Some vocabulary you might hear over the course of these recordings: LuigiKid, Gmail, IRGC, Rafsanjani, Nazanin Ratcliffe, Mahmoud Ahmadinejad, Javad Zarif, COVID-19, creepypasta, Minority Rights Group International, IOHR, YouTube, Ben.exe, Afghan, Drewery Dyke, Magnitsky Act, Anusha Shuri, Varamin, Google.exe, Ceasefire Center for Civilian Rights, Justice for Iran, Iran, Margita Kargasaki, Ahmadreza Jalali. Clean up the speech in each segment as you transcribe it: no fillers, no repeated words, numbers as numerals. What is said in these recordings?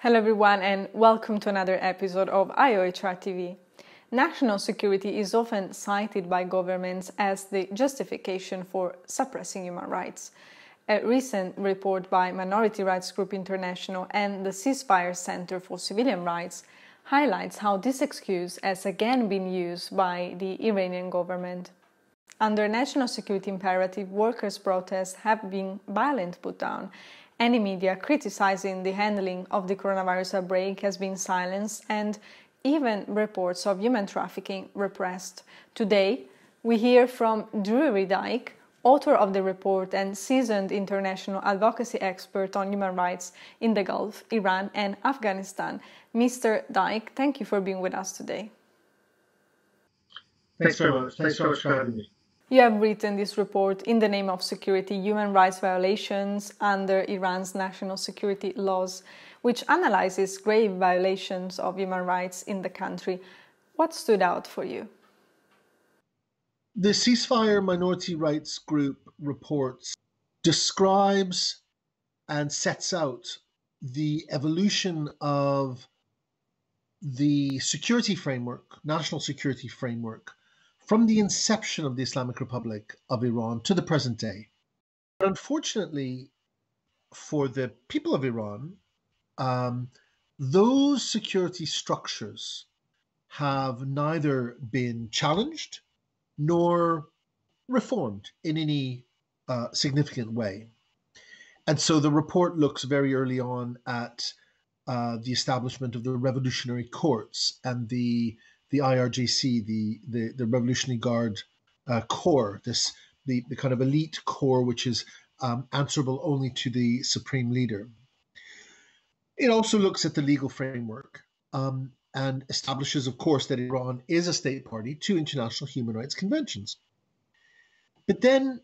Hello everyone and welcome to another episode of IOHR TV. National security is often cited by governments as the justification for suppressing human rights. A recent report by Minority Rights Group International and the Ceasefire Center for Civilian Rights highlights how this excuse has again been used by the Iranian government. Under national security imperative, workers' protests have been violently put down. Any media criticizing the handling of the coronavirus outbreak has been silenced and even reports of human trafficking repressed. Today, we hear from Drewery Dyke, author of the report and seasoned international advocacy expert on human rights in the Gulf, Iran and Afghanistan. Mr. Dyke, thank you for being with us today. Thanks very much. Thanks so much for having me. You have written this report in the name of security, human rights violations under Iran's national security laws, which analyzes grave violations of human rights in the country. What stood out for you? The Ceasefire Minority Rights Group report describes and sets out the evolution of the security framework, national security framework, from the inception of the Islamic Republic of Iran to the present day. But unfortunately, for the people of Iran, those security structures have neither been challenged nor reformed in any significant way. And so the report looks very early on at the establishment of the revolutionary courts and the IRGC, the Revolutionary Guard Corps, the kind of elite corps which is answerable only to the supreme leader. It also looks at the legal framework and establishes, of course, that Iran is a state party to international human rights conventions. But then,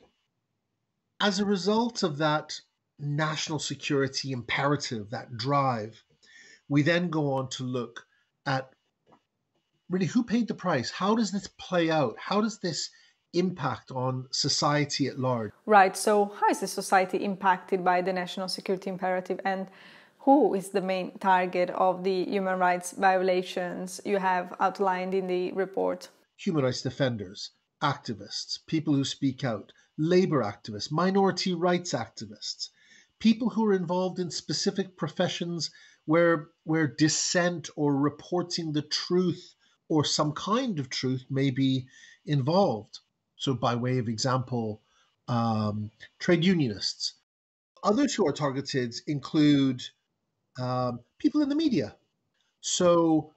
as a result of that national security imperative, that drive, we then go on to look at really, who paid the price? How does this play out? How does this impact on society at large? Right, so how is the society impacted by the national security imperative and who is the main target of the human rights violations you have outlined in the report? Human rights defenders, activists, people who speak out, labor activists, minority rights activists, people who are involved in specific professions where dissent or reporting the truth or some kind of truth may be involved. So by way of example, trade unionists. Others who are targeted include people in the media. So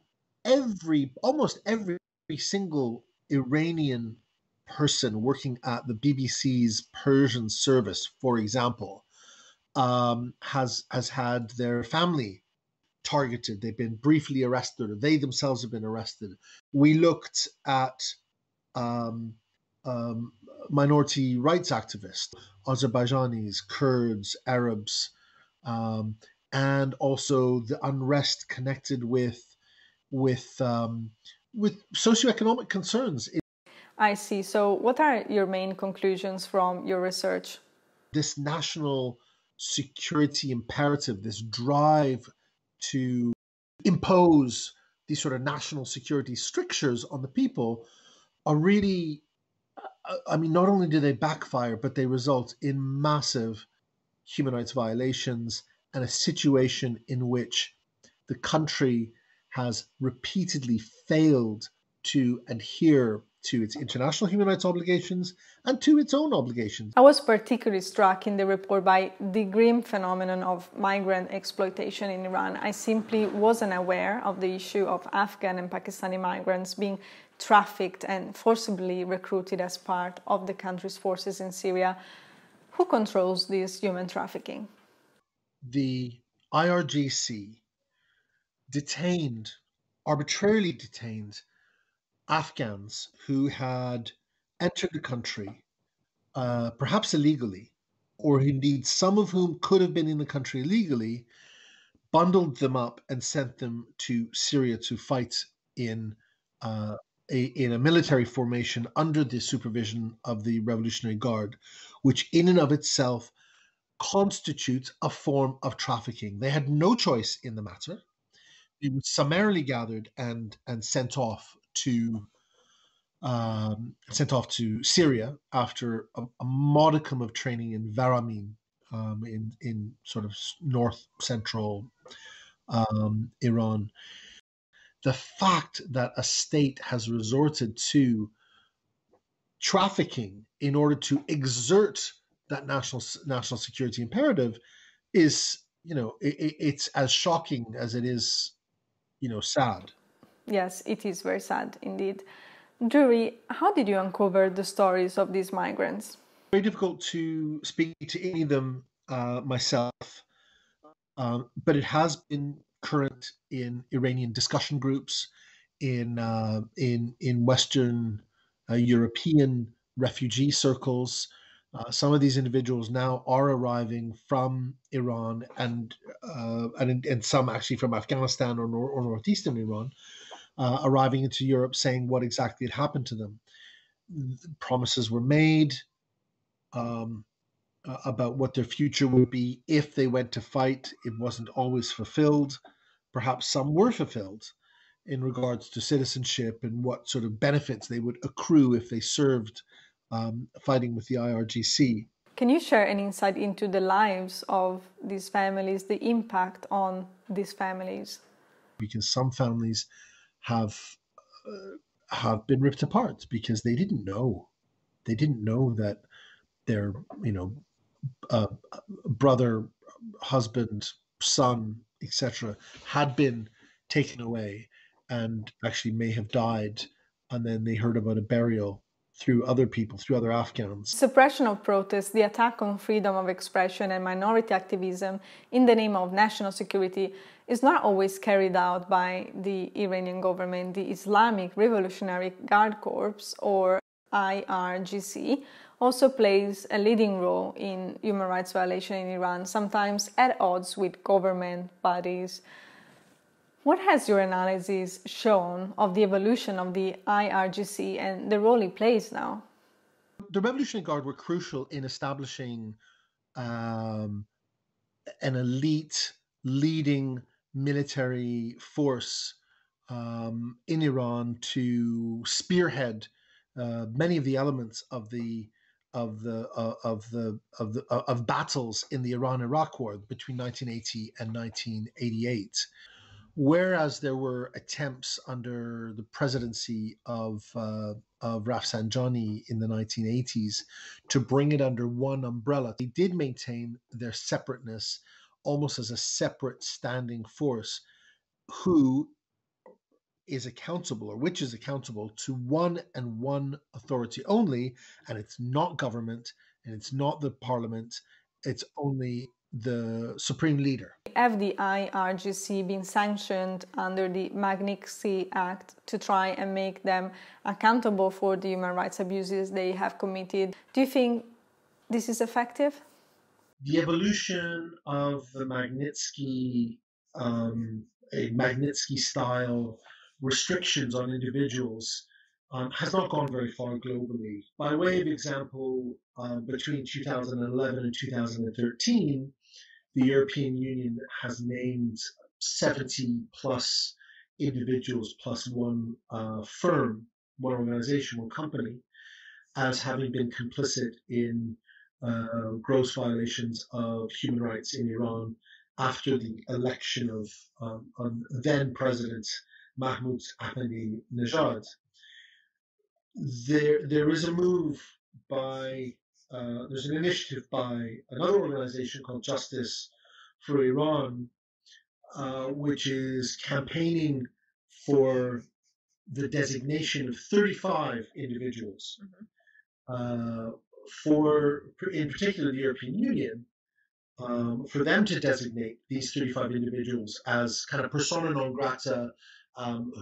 almost every single Iranian person working at the BBC's Persian service, for example, has had their family targeted. They've been briefly arrested, or they themselves have been arrested. We looked at minority rights activists, Azerbaijanis, Kurds, Arabs, and also the unrest connected with socioeconomic concerns. I see. So what are your main conclusions from your research? This national security imperative, this drive to impose these sort of national security strictures on the people are really, I mean, not only do they backfire, but they result in massive human rights violations and a situation in which the country has repeatedly failed to adhere to its international human rights obligations and to its own obligations. I was particularly struck in the report by the grim phenomenon of migrant exploitation in Iran. I simply wasn't aware of the issue of Afghan and Pakistani migrants being trafficked and forcibly recruited as part of the country's forces in Syria. Who controls this human trafficking? The IRGC arbitrarily detained Afghans who had entered the country, perhaps illegally, or indeed some of whom could have been in the country illegally, bundled them up and sent them to Syria to fight in a military formation under the supervision of the Revolutionary Guard, which in and of itself constitutes a form of trafficking. They had no choice in the matter. They were summarily gathered and sent off to Syria after a modicum of training in Varamin, in sort of north central Iran. The fact that a state has resorted to trafficking in order to exert that national security imperative is, it's as shocking as it is, sad. Yes, it is very sad indeed. Drewery, how did you uncover the stories of these migrants? Very difficult to speak to any of them myself, but it has been current in Iranian discussion groups, in Western European refugee circles. Some of these individuals now are arriving from Iran and some actually from Afghanistan or northeastern Iran, arriving into Europe saying what exactly had happened to them. Promises were made about what their future would be if they went to fight. It wasn't always fulfilled. Perhaps some were fulfilled in regards to citizenship and what sort of benefits they would accrue if they served fighting with the IRGC. Can you share an insight into the lives of these families, the impact on these families? Because some families have been ripped apart because they didn't know. They didn't know that their, brother, husband, son, etc., had been taken away and actually may have died. And then they heard about a burial through other people, through other Afghans. Suppression of protests, the attack on freedom of expression and minority activism in the name of national security is not always carried out by the Iranian government. The Islamic Revolutionary Guard Corps, or IRGC, also plays a leading role in human rights violations in Iran, sometimes at odds with government bodies. What has your analysis shown of the evolution of the IRGC and the role it plays now? The Revolutionary Guard were crucial in establishing an elite leading military force in Iran to spearhead many of the elements of battles in the Iran-Iraq War between 1980 and 1988. Whereas there were attempts under the presidency of Rafsanjani in the 1980s to bring it under one umbrella, they did maintain their separateness almost as a separate standing force who is accountable, or which is accountable, to one and one authority only, and it's not government, and it's not the parliament, it's only the Supreme Leader. Have the IRGC been sanctioned under the Magnitsky Act to try and make them accountable for the human rights abuses they have committed? Do you think this is effective? The evolution of the Magnitsky, Magnitsky-style restrictions on individuals has not gone very far globally. By way of example, between 2011 and 2013, the European Union has named 70 plus individuals plus one firm, one organization, one company, as having been complicit in gross violations of human rights in Iran after the election of then President Mahmoud Ahmadinejad. There is a move by there's an initiative by another organization called Justice for Iran, which is campaigning for the designation of 35 individuals. In particular, the European Union, for them to designate these 35 individuals as kind of persona non grata,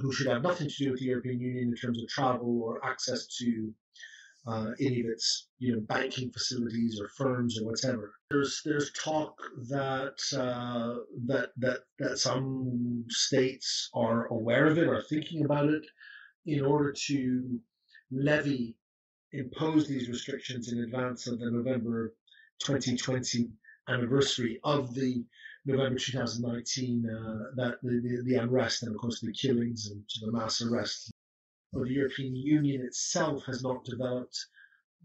who should have nothing to do with the European Union in terms of travel or access to any of its, banking facilities or firms or whatever. There's talk that that some states are aware of it, are thinking about it, in order to impose these restrictions in advance of the November 2020 anniversary of the November 2019, the unrest and, of course, the killings and the mass arrests. But the European Union itself has not developed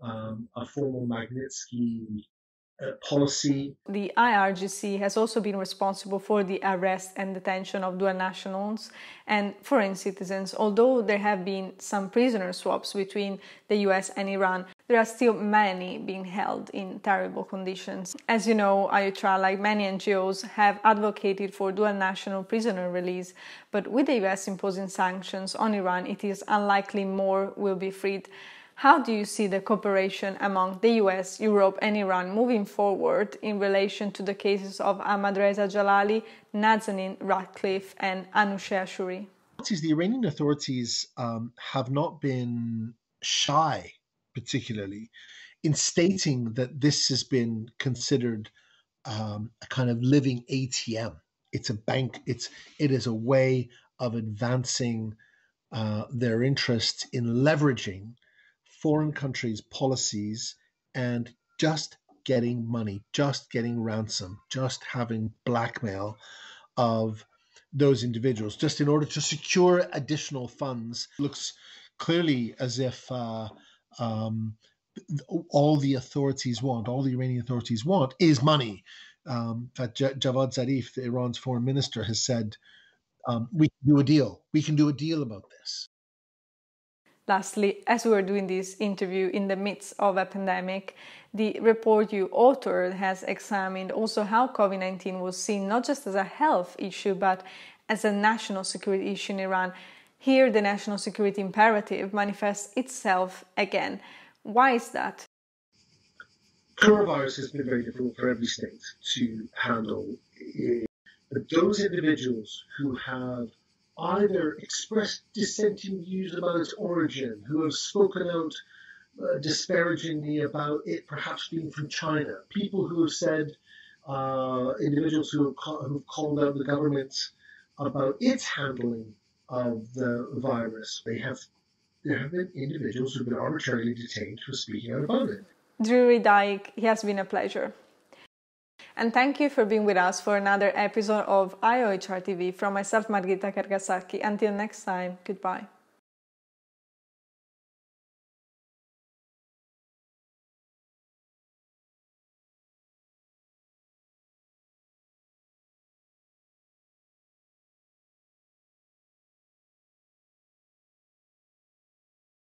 a formal Magnitsky policy. The IRGC has also been responsible for the arrest and detention of dual nationals and foreign citizens. Although there have been some prisoner swaps between the US and Iran, there are still many being held in terrible conditions. As you know, IUTRA, like many NGOs, have advocated for dual national prisoner release, but with the US imposing sanctions on Iran, it is unlikely more will be freed. How do you see the cooperation among the US, Europe and Iran moving forward in relation to the cases of Ahmadreza Jalali, Nazanin Ratcliffe and Anusha Shuri? The Iranian authorities have not been shy, particularly, in stating that this has been considered a kind of living ATM. It's a bank. It is a way of advancing their interest in leveraging foreign countries' policies and just getting money, just getting ransom, just having blackmail of those individuals, just in order to secure additional funds. It looks clearly as if all the Iranian authorities want is money. In fact, Javad Zarif, Iran's foreign minister, has said, we can do a deal. We can do a deal about this. Lastly, as we were doing this interview in the midst of a pandemic, the report you authored has examined also how COVID-19 was seen not just as a health issue, but as a national security issue in Iran. Here, the national security imperative manifests itself again. Why is that? Coronavirus has been very difficult for every state to handle. But those individuals who have either expressed dissenting views about its origin, who have spoken out disparagingly about it perhaps being from China, people who have said, individuals who have called out the government about its handling of the virus. There have been individuals who have been arbitrarily detained for speaking out about it. Drewery Dyke, it has been a pleasure. And thank you for being with us for another episode of IOHR TV. From myself, Margita Kargasaki. Until next time, goodbye.